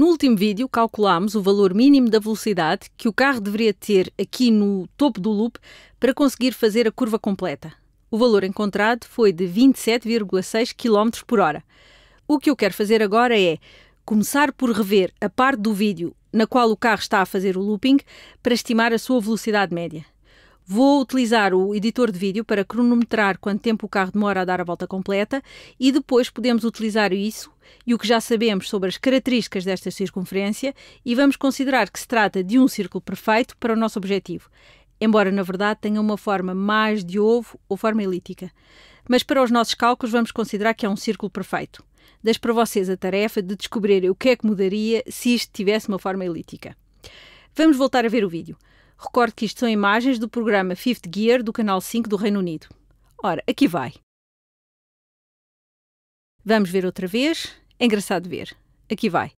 No último vídeo, calculámos o valor mínimo da velocidade que o carro deveria ter aqui no topo do loop para conseguir fazer a curva completa. O valor encontrado foi de 27,6 km por hora. O que eu quero fazer agora é começar por rever a parte do vídeo na qual o carro está a fazer o looping para estimar a sua velocidade média. Vou utilizar o editor de vídeo para cronometrar quanto tempo o carro demora a dar a volta completa e depois podemos utilizar isso e o que já sabemos sobre as características desta circunferência e vamos considerar que se trata de um círculo perfeito para o nosso objetivo, embora na verdade tenha uma forma mais de ovo ou forma elíptica. Mas para os nossos cálculos vamos considerar que é um círculo perfeito. Deixo para vocês a tarefa de descobrirem o que é que mudaria se isto tivesse uma forma elíptica. Vamos voltar a ver o vídeo. Recordo que isto são imagens do programa Fifth Gear do Canal 5 do Reino Unido. Ora, aqui vai. Vamos ver outra vez. É engraçado ver. Aqui vai.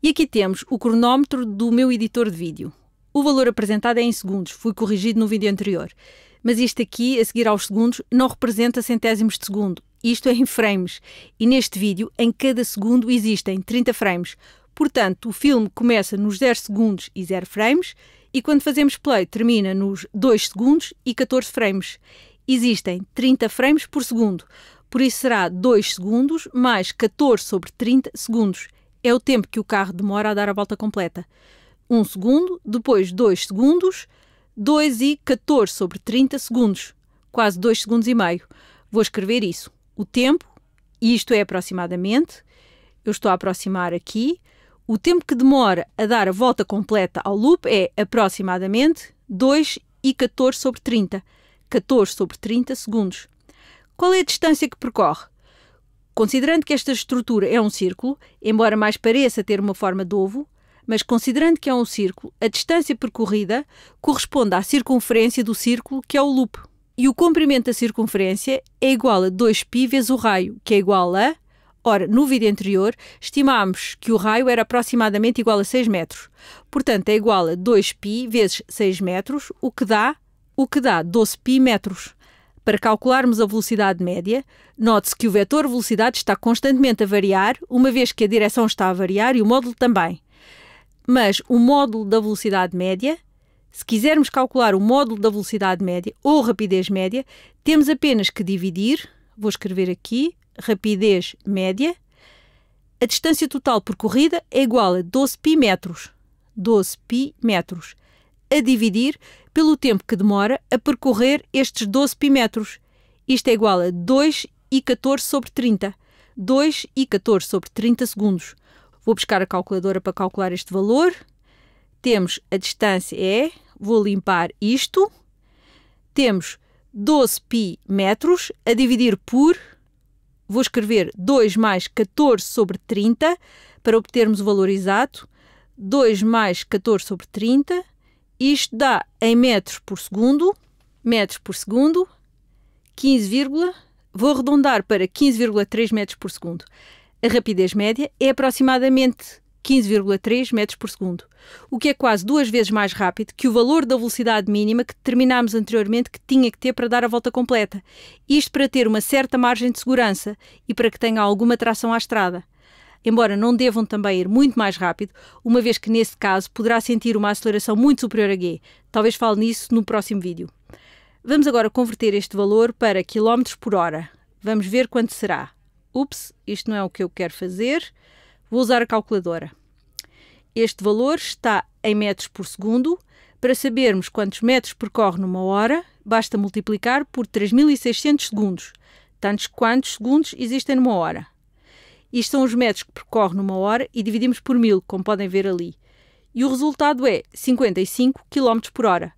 E aqui temos o cronómetro do meu editor de vídeo. O valor apresentado é em segundos, foi corrigido no vídeo anterior. Mas isto aqui, a seguir aos segundos, não representa centésimos de segundo. Isto é em frames. E neste vídeo, em cada segundo existem 30 frames. Portanto, o filme começa nos 0 segundos e 0 frames e quando fazemos play termina nos 2 segundos e 14 frames. Existem 30 frames por segundo, por isso será 2 segundos mais 14 sobre 30 segundos. É o tempo que o carro demora a dar a volta completa. 1 segundo, depois 2 segundos, 2 e 14 sobre 30 segundos, quase 2 segundos e meio. Vou escrever isso. O tempo, e isto é aproximadamente, eu estou a aproximar aqui. O tempo que demora a dar a volta completa ao loop é aproximadamente 2 e 14 sobre 30. 14 sobre 30 segundos. Qual é a distância que percorre? Considerando que esta estrutura é um círculo, embora mais pareça ter uma forma de ovo, mas considerando que é um círculo, a distância percorrida corresponde à circunferência do círculo, que é o loop. E o comprimento da circunferência é igual a 2π vezes o raio, que é igual a... Ora, no vídeo anterior, estimámos que o raio era aproximadamente igual a 6 metros. Portanto, é igual a 2π vezes 6 metros, o que dá 12π metros. Para calcularmos a velocidade média, note-se que o vetor velocidade está constantemente a variar, uma vez que a direção está a variar e o módulo também. Mas o módulo da velocidade média, se quisermos calcular o módulo da velocidade média ou rapidez média, temos apenas que dividir, vou escrever aqui, rapidez média, a distância total percorrida é igual a 12π metros, 12π metros, a dividir pelo tempo que demora a percorrer estes 12π metros. Isto é igual a 2 e 14 sobre 30, 2 e 14 sobre 30 segundos. Vou buscar a calculadora para calcular este valor. Temos a distância é, vou limpar isto, temos 12π metros a dividir por... Vou escrever 2 mais 14 sobre 30 para obtermos o valor exato. 2 mais 14 sobre 30. Isto dá em metros por segundo, 15, vou arredondar para 15,3 metros por segundo. A rapidez média é aproximadamente 15,3 metros por segundo, o que é quase 2 vezes mais rápido que o valor da velocidade mínima que determinámos anteriormente que tinha que ter para dar a volta completa. Isto para ter uma certa margem de segurança e para que tenha alguma tração à estrada. Embora não devam também ir muito mais rápido, uma vez que nesse caso poderá sentir uma aceleração muito superior a g. Talvez fale nisso no próximo vídeo. Vamos agora converter este valor para quilómetros por hora. Vamos ver quanto será. Ups, isto não é o que eu quero fazer. Vou usar a calculadora. Este valor está em metros por segundo. Para sabermos quantos metros percorre numa hora, basta multiplicar por 3.600 segundos, tantos quantos segundos existem numa hora. Isto são os metros que percorre numa hora e dividimos por 1.000, como podem ver ali. E o resultado é 55 km por hora.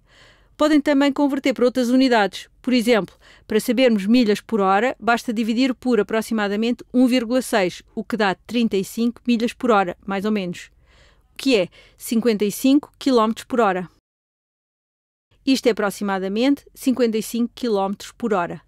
Podem também converter para outras unidades. Por exemplo, para sabermos milhas por hora, basta dividir por aproximadamente 1,6, o que dá 35 milhas por hora, mais ou menos, o que é 55 km por hora. Isto é aproximadamente 55 km por hora.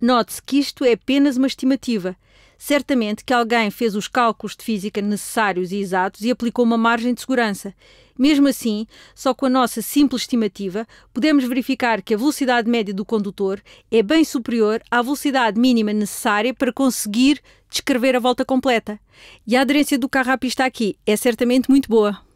Note-se que isto é apenas uma estimativa. Certamente que alguém fez os cálculos de física necessários e exatos e aplicou uma margem de segurança. Mesmo assim, só com a nossa simples estimativa, podemos verificar que a velocidade média do condutor é bem superior à velocidade mínima necessária para conseguir descrever a volta completa. E a aderência do carro à pista aqui é certamente muito boa.